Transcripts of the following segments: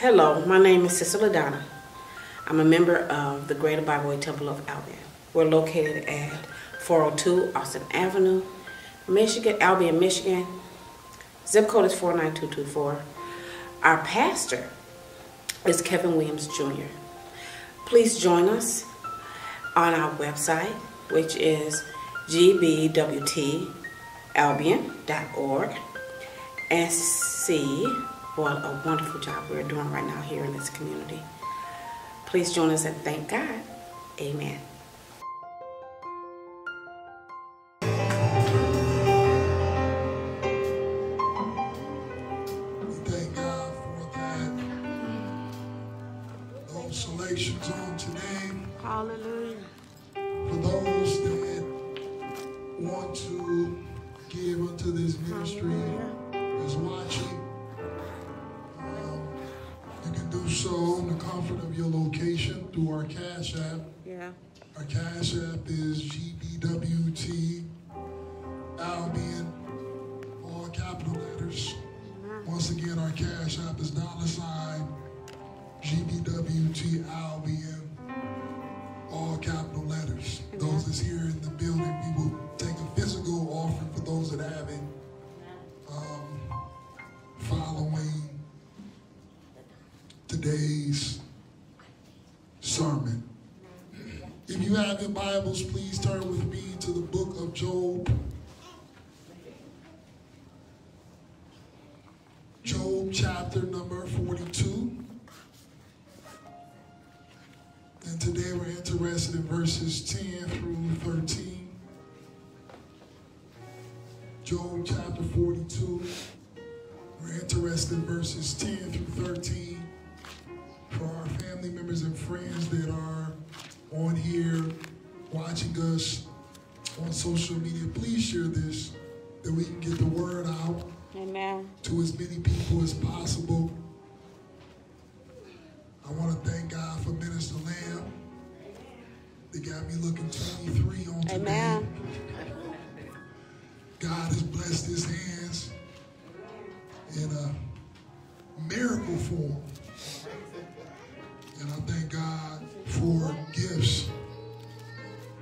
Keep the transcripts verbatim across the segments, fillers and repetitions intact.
Hello, my name is Cicely Donna. I'm a member of the Greater Bible Way Temple of Albion. We're located at four oh two Austin Avenue, Michigan, Albion, Michigan. Zip code is four nine two two four. Our pastor is Kevin Williams Junior Please join us on our website, which is G B W T Albion dot org, and see what a wonderful job we're doing right now here in this community. Please join us and thank God. Amen. We thank God for that. Consolations on today. Hallelujah. For those that want to give unto this ministry, is watching, so in the comfort of your location through our Cash App. Yeah. Our Cash App is G B W T Albion, all capital letters. Amen. Once again, our Cash App is dollar sign G B W T Albion, all capital letters. Amen. Those that's here in the building, we will take a physical offering for those that haven't. Um, following today's sermon. If you have your Bibles, please turn with me to the book of Job. Job chapter number forty-two. And today we're interested in verses ten through thirteen. Job chapter forty-two. We're interested in verses ten through thirteen. For our family members and friends that are on here watching us on social media, please share this that we can get the word out. Amen. To as many people as possible. I want to thank God for Minister Lamb. They got me looking twenty-three on today. Amen. God has blessed his hands in a miracle form. And I thank God for gifts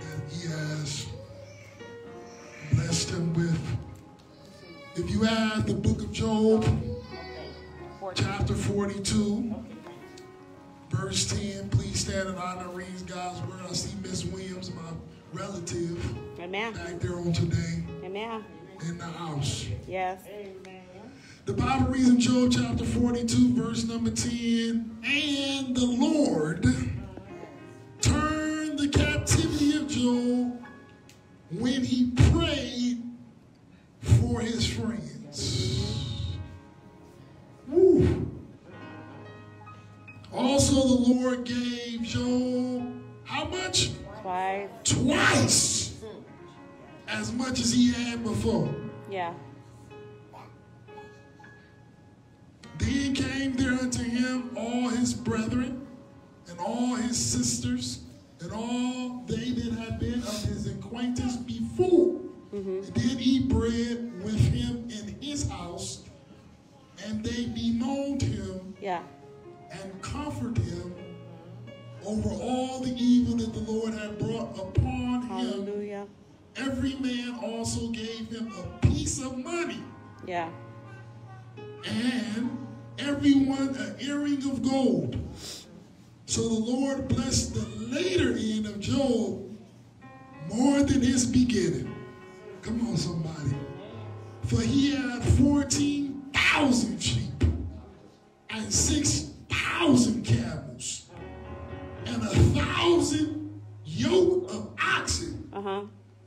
that he has blessed him with. If you have the book of Job, chapter forty-two, verse ten, please stand in honor and read God's word. I see Miss Williams, my relative, Amen. Back there on today. Amen. In the house. Yes. Amen. The Bible reads in Job chapter forty-two, verse number ten, and the Lord turned the captivity of Job when he prayed for his friends. Woo. Also the Lord gave Job how much? Twice. Twice as much as he had before. Yeah. Then came there unto him all his brethren, and all his sisters, and all they that had been of his acquaintance before. Mm-hmm. And did eat bread with him in his house, and they bemoaned him, yeah. and comforted him over all the evil that the Lord had brought upon Hallelujah. Him. Every man also gave him a piece of money. Yeah. And everyone an earring of gold. So the Lord blessed the later end of Job more than his beginning. Come on, somebody. For he had fourteen thousand sheep and six thousand camels and a thousand yoke of oxen uh-huh.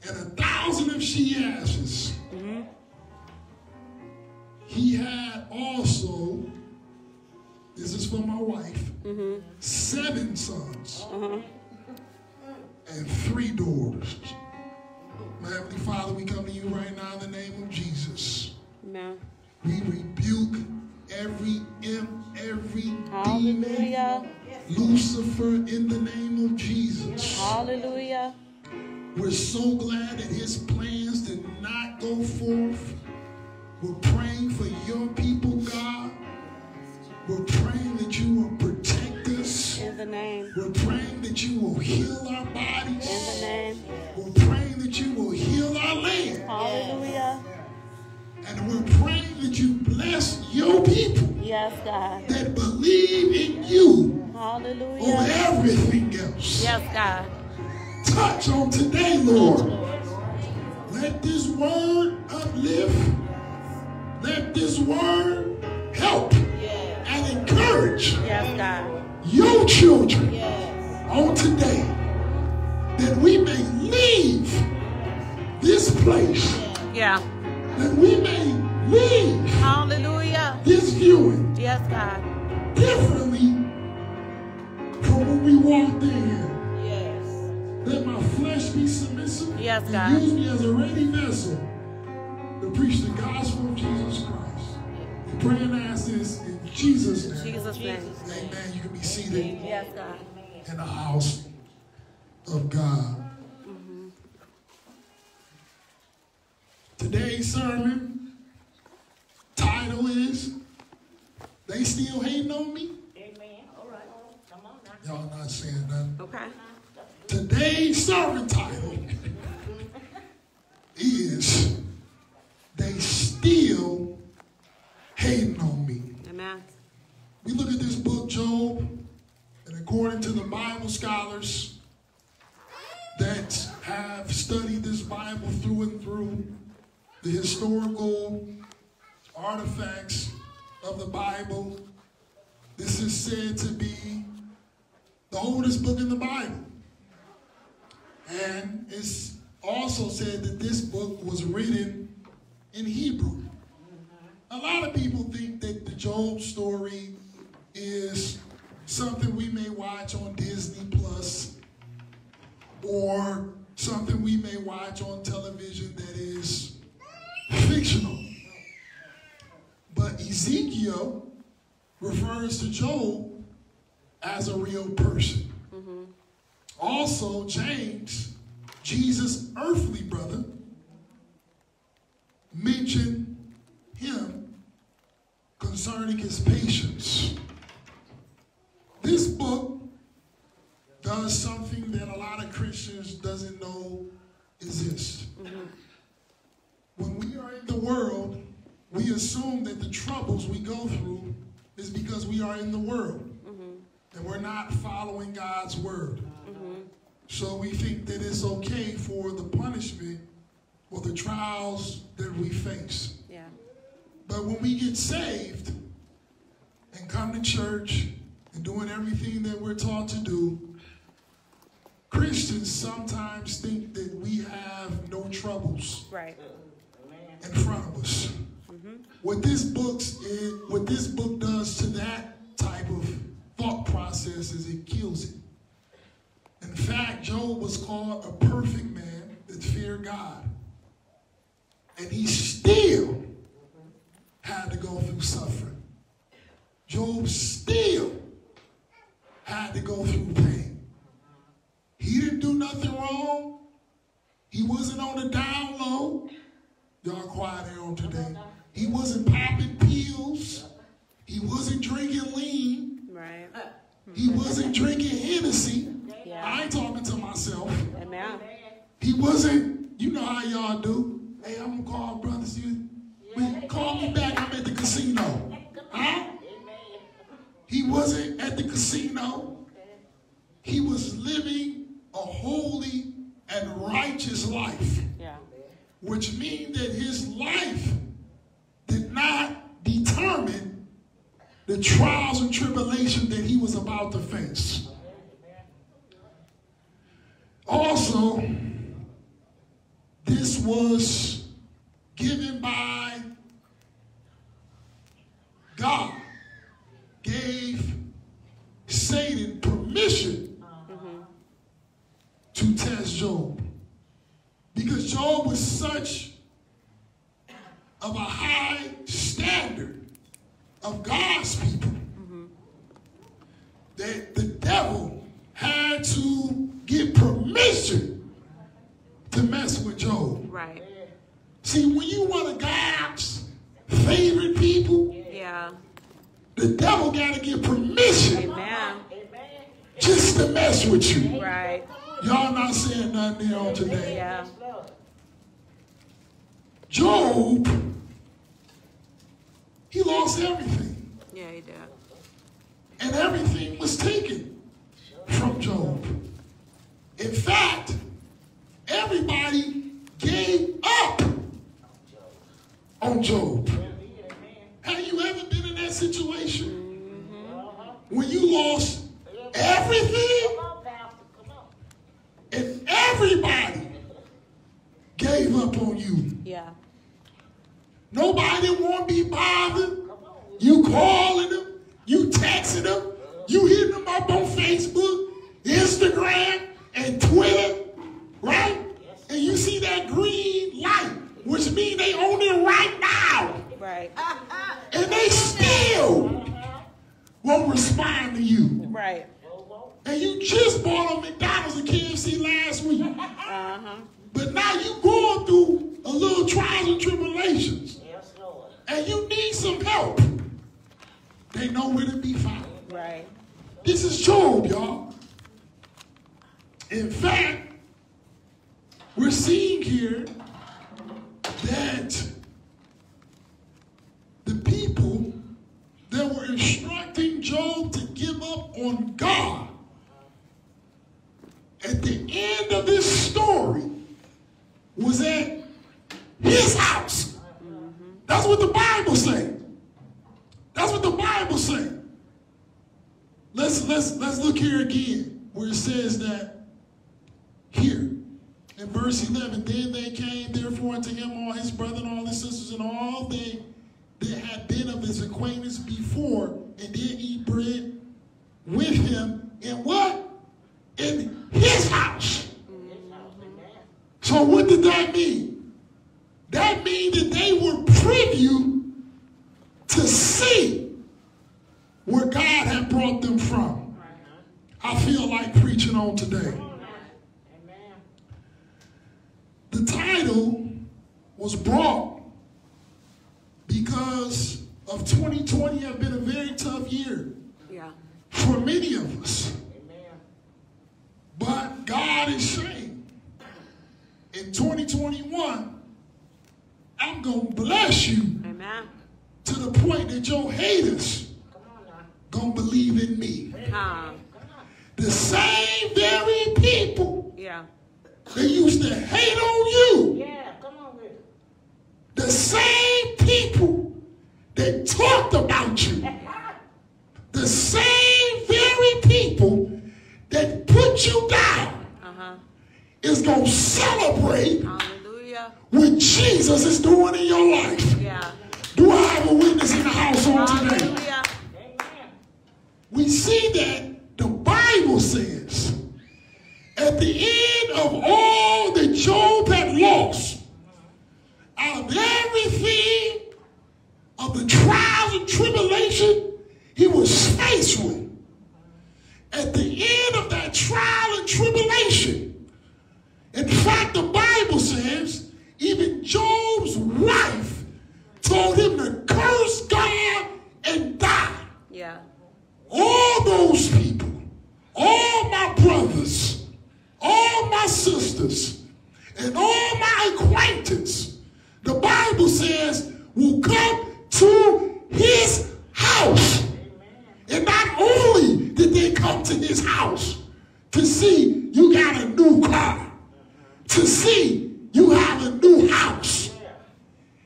and a thousand of she asses. Mm-hmm. He had also, this is for my wife, mm-hmm. seven sons uh-huh. and three daughters. My Heavenly Father, we come to you right now in the name of Jesus. Amen. We rebuke every imp, every Hallelujah. Demon, Lucifer, in the name of Jesus. Hallelujah. We're so glad that his plans did not go forth. We're praying for your people, God. We're praying that you will protect us. In the name. We're praying that you will heal our bodies. In the name. We're praying that you will heal our land. Hallelujah. And we're praying that you bless your people. Yes, God. That believe in you. Hallelujah. On everything else. Yes, God. Touch on today, Lord. Let this word uplift. Let this word help and encourage yes, God. Your children yes. on today, that we may leave this place. Yeah. That we may leave Hallelujah. This viewing yes, God. Differently from when we walked in here. Let my flesh be submissive yes, and God. Use me as a ready vessel to preach the gospel of Jesus Christ. We pray and ask this in Jesus' name. Jesus' name. Amen. You can be seated yes, God. In the house of God. Mm-hmm. Today's sermon title is "They Still Hating on Me." Amen. All right. Come on now. Y'all not saying nothing. Okay. Today's sermon title is "They Still Hating on Me." Amen. We look at this book, Job, and according to the Bible scholars that have studied this Bible through and through, the historical artifacts of the Bible, this is said to be the oldest book in the Bible. And it's also said that this book was written in Hebrew. A lot of people think that the Job story is something we may watch on Disney Plus or something we may watch on television that is fictional. But Ezekiel refers to Job as a real person. Also, James, Jesus' earthly brother, mentioned him concerning his patience. This book does something that a lot of Christians doesn't know exists. Mm-hmm. When we are in the world, we assume that the troubles we go through is because we are in the world. Mm-hmm. And we're not following God's word. So we think that it's okay for the punishment or the trials that we face. Yeah. But when we get saved and come to church and doing everything that we're taught to do, Christians sometimes think that we have no troubles right. in front of us. Mm-hmm. What this book's is, what this book does to that type of thought process is it kills it. In fact, Job was called a perfect man that feared God. And he still had to go through suffering. Job still had to go through pain. He didn't do nothing wrong. He wasn't on the down low. Y'all quiet here on today. He wasn't popping pills. He wasn't drinking lean. Right. He wasn't drinking Hennessy. Yeah. I ain't talking to myself. Amen. He wasn't, you know how y'all do. Hey, I'm going to call brothers. You, yeah. Call me back. I'm at the casino. Huh? He wasn't at the casino. He was living a holy and righteous life. Yeah. Which means that his life did not determine the trials and tribulation that he was about to face. Also, this was given by God, gave Satan permission mm-hmm. to test Job. Because Job was such of a high standard of God's people mm-hmm. that the devil had to get permission to mess with Job. Right. See, when you want a God's favorite people, yeah. The devil got to get permission. Amen. Just to mess with you. Right. Y'all not saying nothing here on today. Yeah. Job, he lost everything. Yeah, he did. And everything was taken from Job. In fact, everybody gave up on Job. Have you ever been in that situation? Mm-hmm. When you lost everything and everybody gave up on you. Yeah. Nobody want to be bothered. You calling them. You texting them. You hitting them up on Facebook, Instagram, and Twitter. Right? And you see that green light, which means they own it right now. Right. And they still won't respond to you. Right. And you just bought on McDonald's and K F C last week. Uh-huh. But now you going through a little trials and tribulations. Yes, Lord. And you need some help. They know where to be found. Right. This is Job, y'all. In fact, we're seeing here that the people that were instructing Job to give up on God, at the end of this story, was at his house. Mm-hmm. That's what the Bible says. That's what the Bible says. Let's, let's, let's look here again where it says that here. In verse eleven, then they came therefore unto him, all his brethren, all his sisters, and all they that had been of his acquaintance before, and did eat bread with him in what? In his house. So what did that mean? That means that they were privy to see where God had brought them from. I feel like preaching on today. The title was brought because of twenty twenty have been a very tough year, yeah, for many of us. Amen. But God is saying, in twenty twenty-one, I'm going to bless you. Amen. To the point that your haters going to believe in me. Uh-huh. The same very people, yeah, that used to hate on you. Yeah. The same people that talked about you, the same very people that put you down, uh-huh, is going to celebrate. Hallelujah. What Jesus is doing in your life. Yeah. Do I have a witness in the house on today? Hallelujah. We see that the Bible says at the end of all that Job had lost, out of everything, of the trials and tribulation he was faced with, at the end of that trial and tribulation, in fact, the Bible says even Job's wife told him to curse God and die. Yeah. All those people, all my brothers, all my sisters, and all my acquaintance, the Bible says, will come to his house. Amen. And not only did they come to his house to see you got a new car, to see you have a new house. Yeah.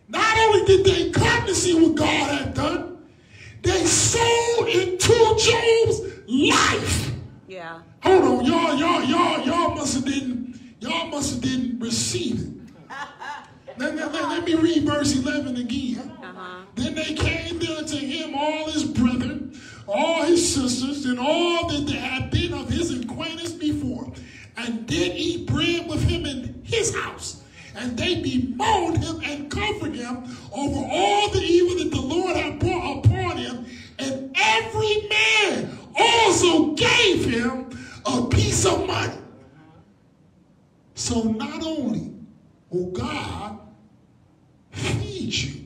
Not only did they come to see what God had done, they sold into Job's life. Yeah. Hold on, y'all, y'all, y'all, y'all must have didn't, y'all must have didn't receive it. Let, let, let me read verse eleven again. Uh-huh. Then they came there to him, all his brethren, all his sisters, and all that they had been of his acquaintance before, and did eat bread with him in his house. And they bemoaned him and comforted him over all the evil that the Lord had brought upon him. And every man also gave him a piece of money. So not only will God feed you,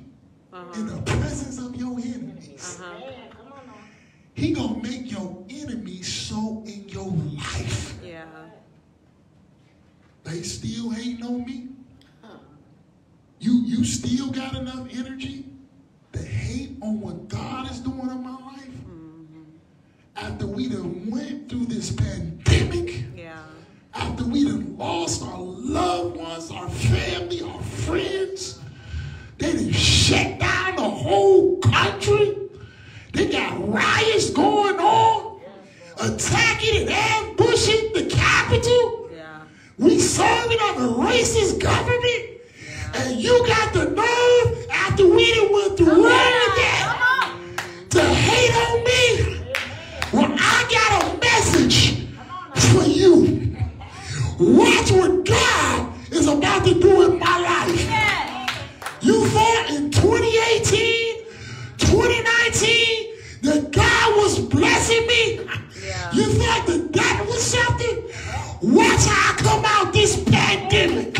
uh-huh, in the presence of your enemies. Uh-huh. He gonna make your enemies so in your life. Yeah. They still hating on me. Huh. You you still got enough energy to hate on what God is doing in my life. Mm-hmm. After we done went through this pandemic. Yeah. After we done lost our loved ones, our family, our friends. They done shut down the whole country. They got riots going on, attacking and ambushing the Capitol. Yeah. We serving on a racist government. Yeah. And you got the nerve, after we done went through all of that, to hate on me. Well, I got a message for you. Watch what God is about to do in my life. Yeah. You thought in twenty eighteen, twenty nineteen, that God was blessing me. Yeah. You thought that that was something? Watch how I come out this pandemic.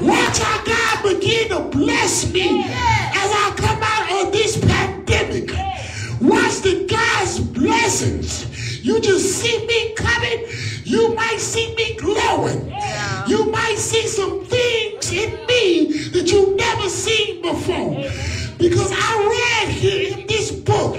Watch how God begin to bless me as I come out of this pandemic. Watch the God's blessings. You just see me coming. You might see me glowing. Yeah. You might see some things in me that you've never seen before. Because I read here in this book,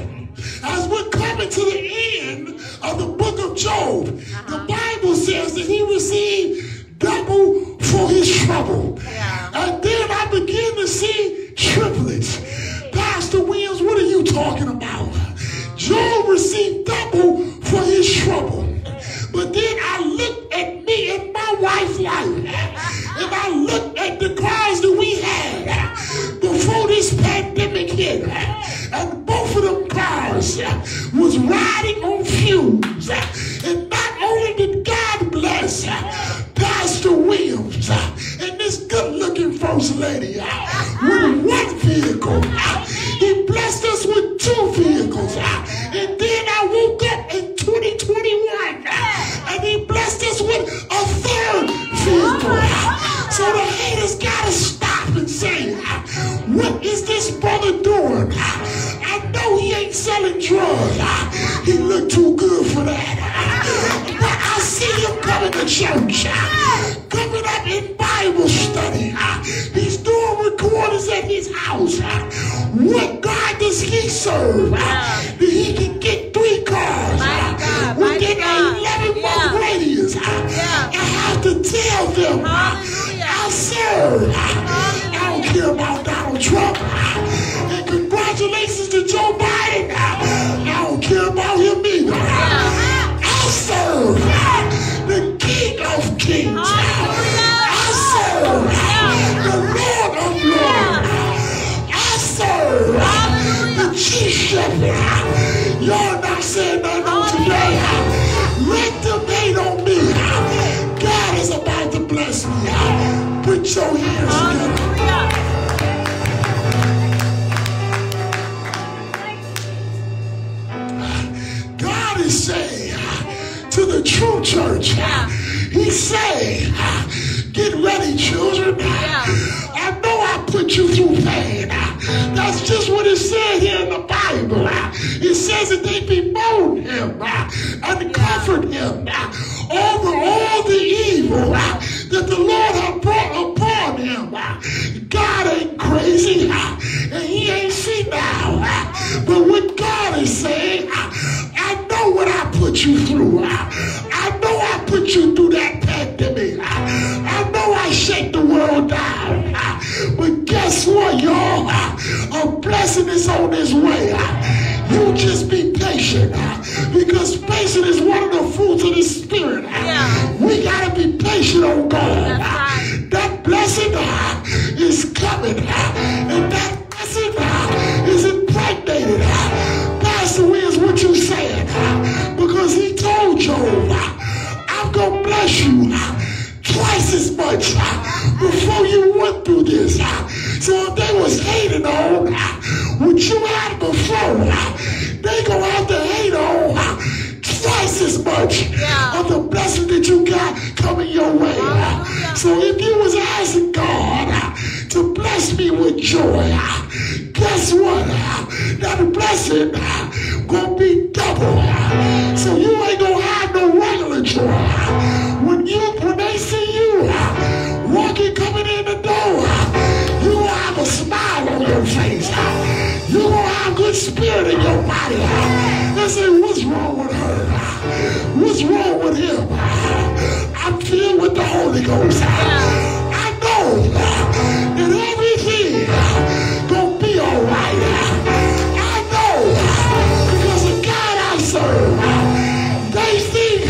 as we're coming to the end of the book of Job, uh-huh. the Bible says that he received double for his trouble. Yeah. And then I begin to see triplets. Pastor Williams, what are you talking about? Job received double for his trouble. But then I looked at me and my wife's life, and I looked at the cries that we had before this pandemic hit, and both of them cars was riding on fumes. And not only did God bless Pastor Williams and this good-looking first lady with one vehicle, he blessed us with two vehicles. And then I woke up in twenty twenty-one, and he blessed us with a third vehicle. So the haters gotta stop and say, what is this brother doing? I know he ain't selling drugs. He look too good for that. But I see him coming to church, coming up in Bible study. He's doing recordings at his house. What God does he serve? That he can get three cars within an eleven-month radius. I have to tell them, I serve. I don't care about Donald Trump. And congratulations to Joe Biden. I don't care about him either. I serve the King of Kings. I serve the Lord of Lords. I serve the Chief Shepherd. Y'all not saying nothing on today. Let them hate on me. God is about to bless me. Put your hands together. Say to the true church, yeah. He say, get ready, children. Yeah. I know I put you through pain. That's just what it said here in the Bible. It says that they bemoan him and comfort him over all the evil that the Lord had brought upon him. God ain't crazy, and he ain't senile. But what God is saying, what I put you through. I know I put you through that pandemic. I know I shake the world down. But guess what, y'all? A blessing is on its way. You just be patient, because patience is one of the fruits of the Spirit. Yeah. We gotta be patient on God. Right. That blessing is coming, and that blessing is impregnated. Pastor Williams, what you saying? Because he told Job, I'm going to bless you twice as much before you went through this. So if they was hating on what you had before, they going to have to hate on twice as much yeah. of the blessing that you got coming your way. Hallelujah. So if you was asking God to bless me with joy, guess what? That blessing gonna be double. So you ain't gonna have no regular joy. When you when they see you walking coming in the door, you gonna have a smile on your face. You gonna have good spirit in your body. They say, what's wrong with her? What's wrong with him? I'm filled with the Holy Ghost. I know that everything gonna be alright. I know because the God I serve, they think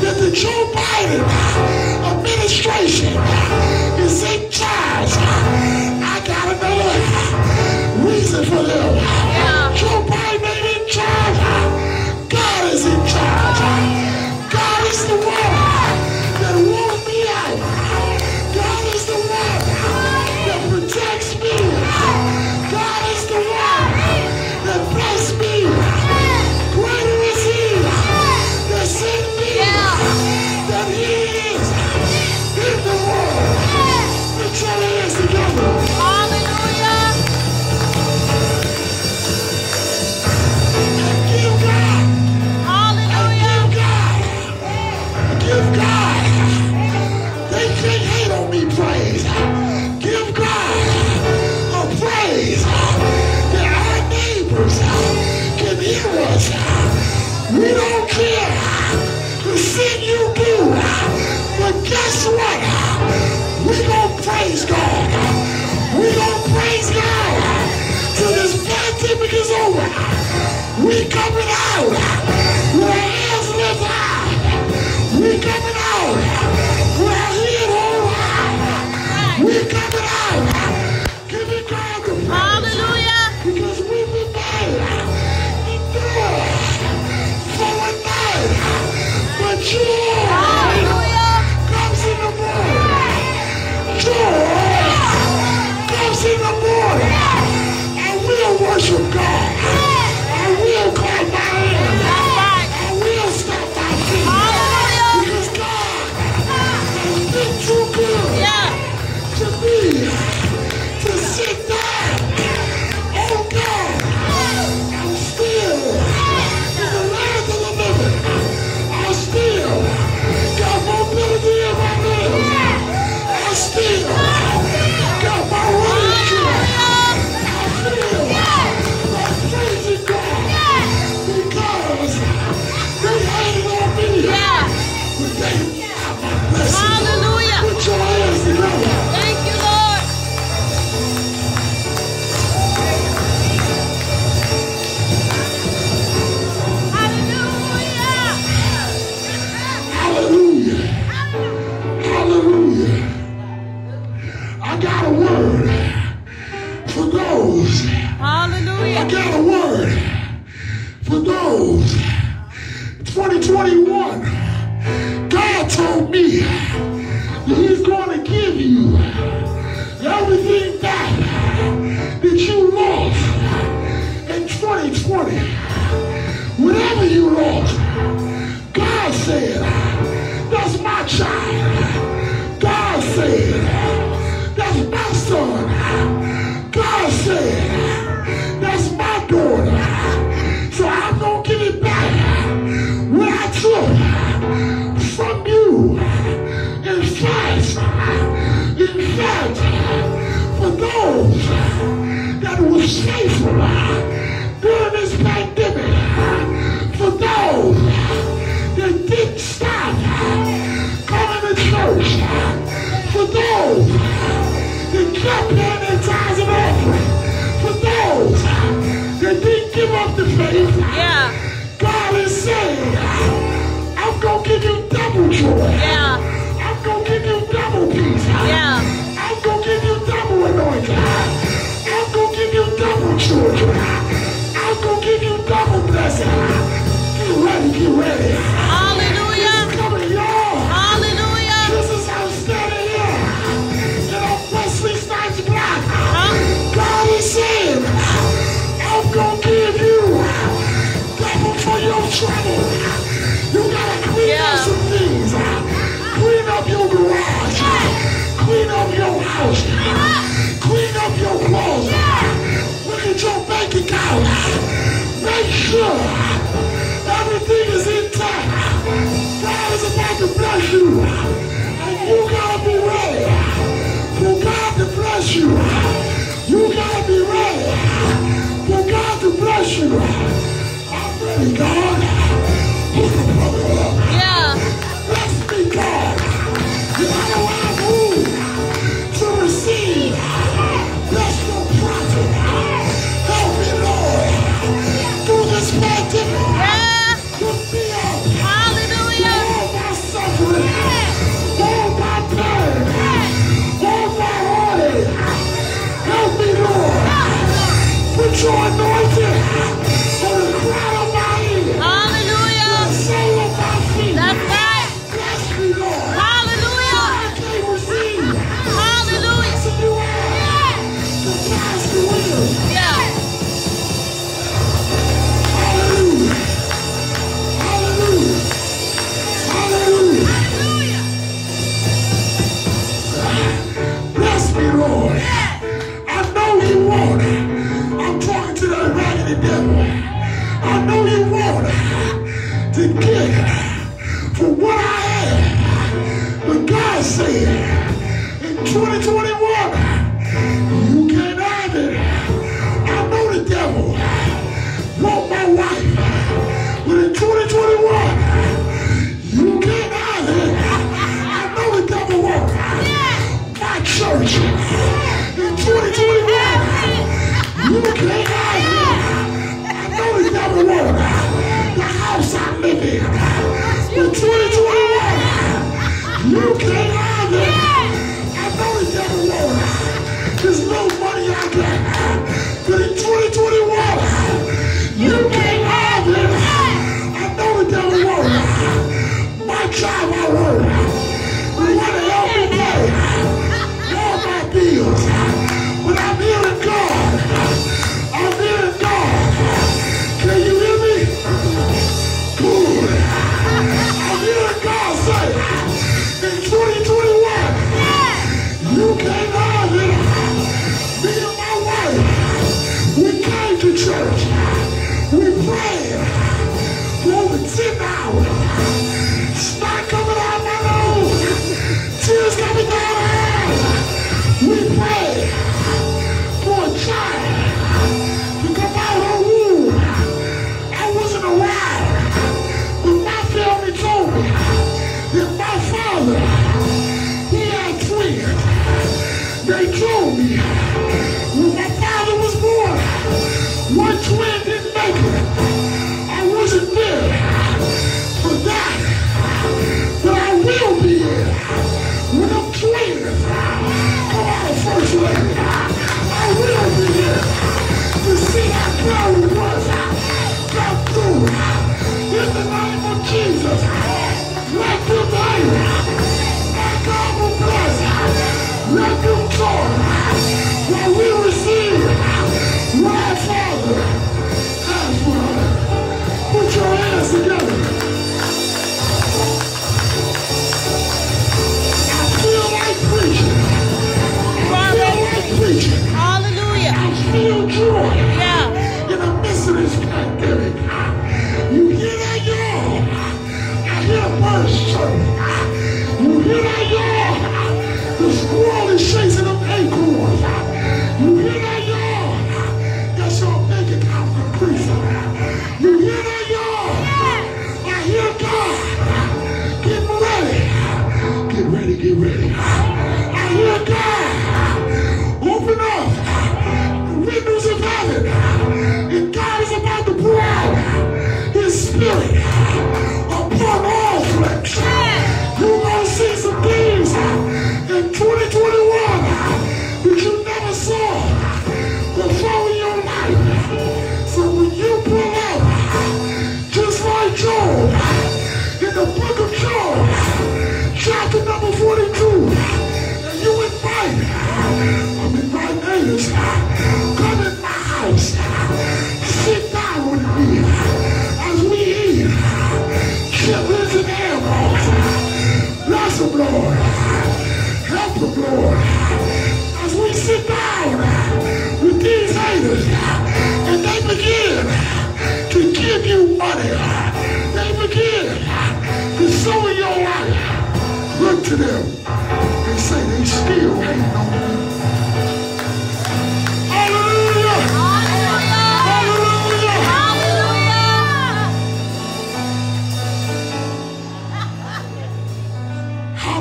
that the Joe Biden administration is in charge. I got another reason for them. Joe Biden ain't in charge. God is in charge. God is the one. We don't care the sin you do, but guess what? We gonna praise God. We gonna praise God till this pandemic is over. We coming out with our hands lift high. We coming out with our head hold high. We coming out giving God the praise. Hallelujah! Because we've been made endure. But joy comes in the morning. Joy comes in the morning. And we'll worship God. And we'll call my name. And we'll stop my feet. Because God has been too good to me to sit down. Oh God, I'm still. Got mobility in my limbs. I still got my religion. I feel like praising God because they hated on me. But they are my blessing. Hallelujah. Put your hands together. Thank you, Lord. I got a word for those. Hallelujah. I got a word for those. twenty twenty-one, God told me that he's going to give you everything back that you lost in twenty twenty. Whatever you lost, God said, that's my child. God said, that's my son. God said, that's my daughter. So I'm going to give it back what I took from you. In fact, in fact, for those that were faithful during this pandemic, for those that didn't stop coming to church, for those that kept paying their tithes and offering, for those that didn't give up the faith, yeah. God is saying, I'm going to give you double joy. Yeah. I'm going to give you double peace. Yeah. I'm going to give you double anointing. I'm going to give you double children. I'm going to give you double blessing. Get ready, get ready. Hallelujah. This is coming, y'all. Hallelujah. This is how steady. God is saying, I'm going to give you double for your trouble. You got to clean yeah. up some things. Clean up your garage. Clean up your house. Clean up your closet. Look at your bank account. Make Everything is intact. God is about to bless you. And you gotta be ready for God to bless you. You gotta be ready for God to bless you. I'm ready, God. Yeah. Bless me, God. You know I move to receive. Bless your prophet. Help me, Lord. Through this pandemic. Yeah. Lift me up. Hallelujah. All my suffering. Yeah. All my pain. Yeah. All my heartache. Help me, Lord. Yeah. Put your anointing on the crown of my head. Hallelujah. The soul of my feet. That's right. Bless me, Lord. Hallelujah. So I can receive. Hallelujah. So you are. Yeah. The Pastor Williams. Yeah. Lord, I know you want it. I'm talking to that raggedy devil. I know you want it to get it for what I had. But God said in twenty twenty-one, you can't have it. I know the devil want my wife, but in twenty twenty-one, you can't have it. I know the devil want my church. You can't have it. I know the devil won. The house I live in. In twenty twenty-one, you can't have it. I know the devil won. There's no money I got. But in twenty twenty-one, you can't have it. I know the devil won. My job I won. You want to help me pay all my bills. But I'm here to go.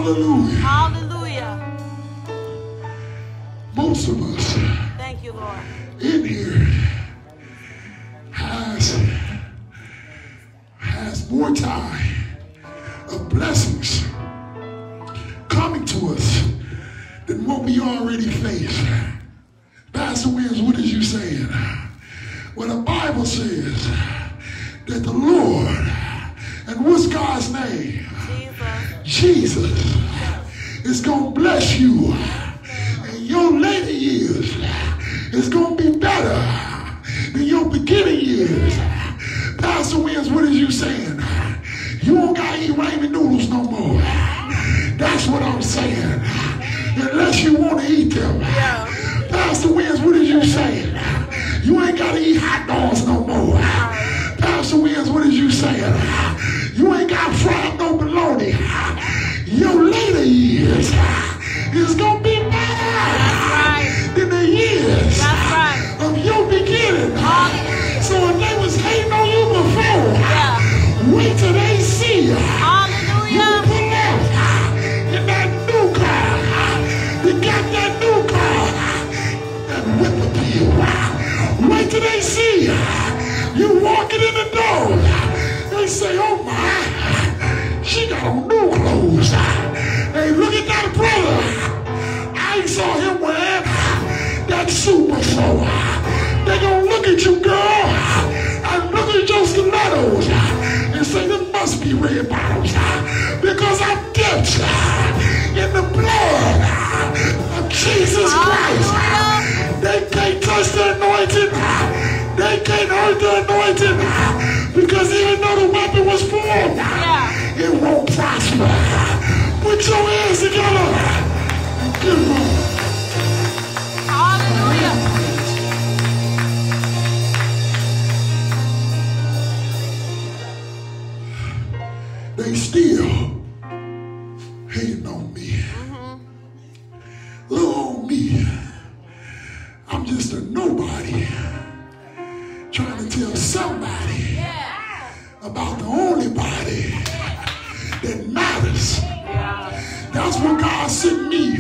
Hallelujah. Hallelujah. Most of us, thank you, Lord, in here has, has more time of blessings coming to us than what we already face. Pastor Williams, what is you saying? Well, the Bible says that the Lord, and what's God's name? Jesus, Jesus is going to bless you. And your later years is going to be better than your beginning years. Pastor Williams, what is you saying? You don't got to eat ramen noodles no more. That's what I'm saying. Unless you want to eat them. Yeah. Pastor Williams, what is you saying? You ain't got to eat hot dogs no more. Pastor Williams, what is you saying? You ain't got fried no bologna. Your later years is going to be better right. than the years right. of your beginning. Hallelujah. So if they was hating on you before, yeah. wait till they see you. Hallelujah. You put out in that new car. You got that new car. That whip appeal. Wait till they see you. You walking in the door. They say, oh my, she got on new clothes. Hey, look at that brother. I ain't saw him wearing that suit before. They gonna look at you, girl, and look at your stilettos and say, there must be red bottoms because I'm dipped in the blood of Jesus Christ. They can't touch the anointing. They can't hurt the anointing because even though the weapon was formed, yeah. it won't prosper. Put your hands together and give them. Hallelujah. They still hating on me. Mm-hmm. Look on me. I'm just a nobody. Trying to tell somebody yeah. about the only body that matters. Yeah. That's what God sent me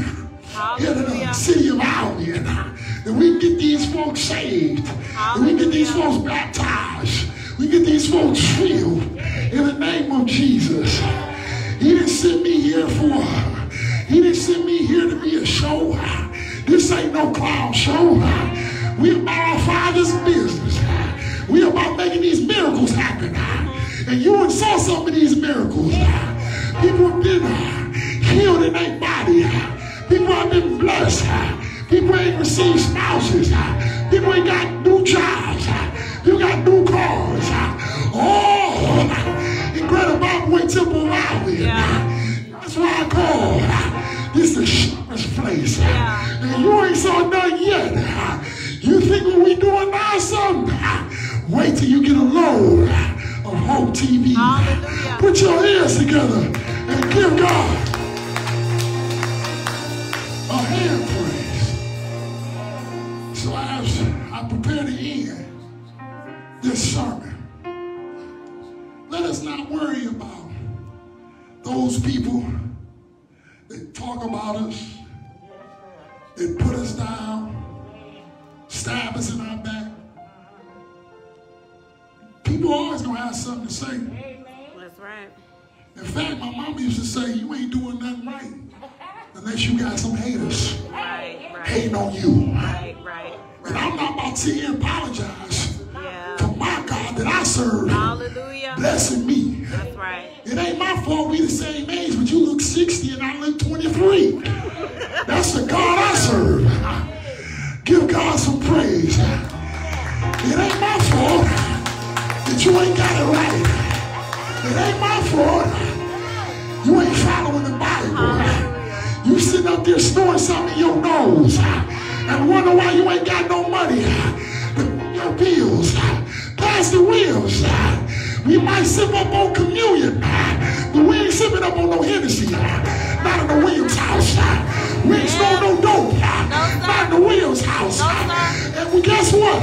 Hallelujah. Here in the city of Albion. That we can get these folks saved. That we can get these folks baptized. We can get these folks filled in the name of Jesus. He didn't send me here for, he didn't send me here to be a show. This ain't no clown show. We're about our Father's business. We're about making these miracles happen. And you and saw some of these miracles. People have been healed in their body. People have been blessed. People ain't received spouses. People ain't got new jobs. People got new cars. Oh, in Greater Bible Way Temple of Albion. That's why I call this the shepherd's place. And you ain't saw nothing yet. You think what we doing now, son? Wait till you get a load of Hope T V. Hallelujah. Put your hands together and give God a hand praise. So as I prepare to end this sermon, let us not worry about those people that talk about us, that put us down, stab us in our back. People always gonna have something to say. That's right. In fact, my mama used to say, you ain't doing nothing right unless you got some haters right, right. hating on you. Right, right, right. And I'm not about to apologize yeah. for my God that I serve. Hallelujah. Blessing me. That's right. It ain't my fault we the same age, but you look sixty and I look twenty-three. That's the God I serve. Give God some praise. It ain't my fault that you ain't got it right. It ain't my fault you ain't following the Bible. You sitting up there snoring something in your nose and wonder why you ain't got no money to your bills. Pastor Williams, we might sip up on communion, but we ain't sipping up on no Hennessy. Not in the Williams house. We ain't yeah. stole no dope, no, not in the Williams house. No, and well, guess what?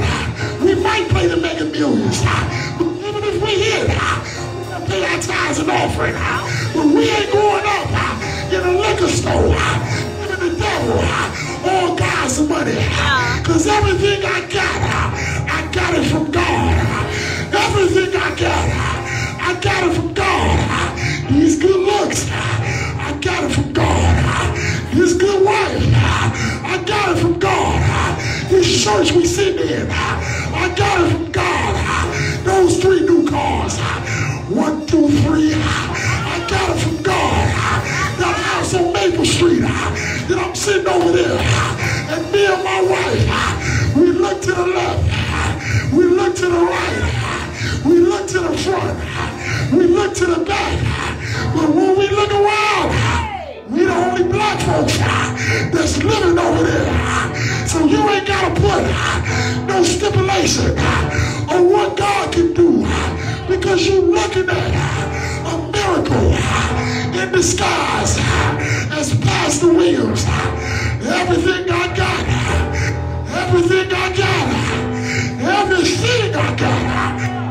We might play the Mega Millions. But even if we hit, we're going to pay our tithes and offering. But we ain't going up in the liquor store and the devil all God's money. Because everything I got, I got it from God. Everything I got, I got it from God. These good looks, I got it from God. His good wife, I got it from God. His church we sit in, I got it from God. Those three new cars, one, two, three, I got it from God. That house on Maple Street that I'm sitting over there, and me and my wife, we look to the left, we look to the right, we look to the front, we look to the back, but when we look around, we the only black folks that's living over there. So you ain't got to put no stipulation on what God can do, because you're looking at a miracle in disguise as Pastor Williams. Everything I got, everything I got, everything I got.